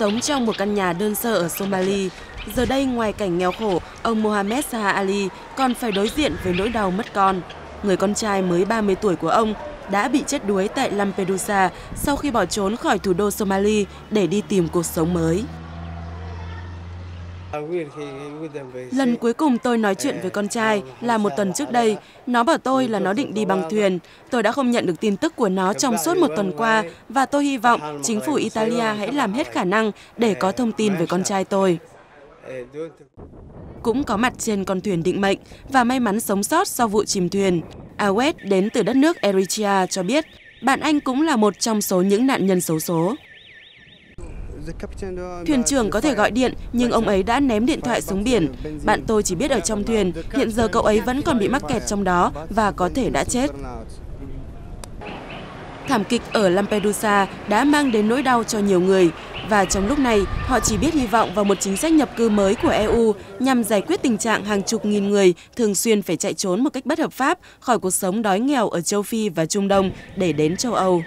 sống trong một căn nhà đơn sơ ở Somali. Giờ đây ngoài cảnh nghèo khổ, ông Mohamed Sahali còn phải đối diện với nỗi đau mất con. Người con trai mới 30 tuổi của ông đã bị chết đuối tại Lampedusa sau khi bỏ trốn khỏi thủ đô Somali để đi tìm cuộc sống mới. Lần cuối cùng tôi nói chuyện với con trai là một tuần trước đây. Nó bảo tôi là nó định đi bằng thuyền. Tôi đã không nhận được tin tức của nó trong suốt một tuần qua và tôi hy vọng chính phủ Italia hãy làm hết khả năng để có thông tin về con trai tôi. Cũng có mặt trên con thuyền định mệnh và may mắn sống sót sau vụ chìm thuyền. Awed đến từ đất nước Eritrea cho biết bạn anh cũng là một trong số những nạn nhân xấu số. Thuyền trưởng có thể gọi điện, nhưng ông ấy đã ném điện thoại xuống biển. Bạn tôi chỉ biết ở trong thuyền, hiện giờ cậu ấy vẫn còn bị mắc kẹt trong đó và có thể đã chết. Thảm kịch ở Lampedusa đã mang đến nỗi đau cho nhiều người, và trong lúc này họ chỉ biết hy vọng vào một chính sách nhập cư mới của EU nhằm giải quyết tình trạng hàng chục nghìn người thường xuyên phải chạy trốn một cách bất hợp pháp khỏi cuộc sống đói nghèo ở châu Phi và Trung Đông để đến châu Âu.